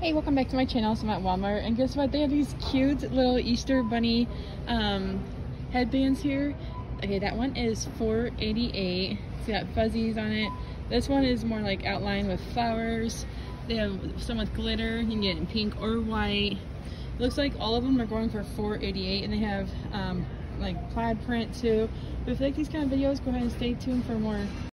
Hey, welcome back to my channel. So I'm at Walmart, and guess what? They have these cute little Easter bunny headbands here. Okay, that one is $4.88. It's got fuzzies on it. This one is more like outlined with flowers. They have some with glitter. You can get it in pink or white. It looks like all of them are going for $4.88, and they have like plaid print too. But if you like these kind of videos, go ahead and stay tuned for more.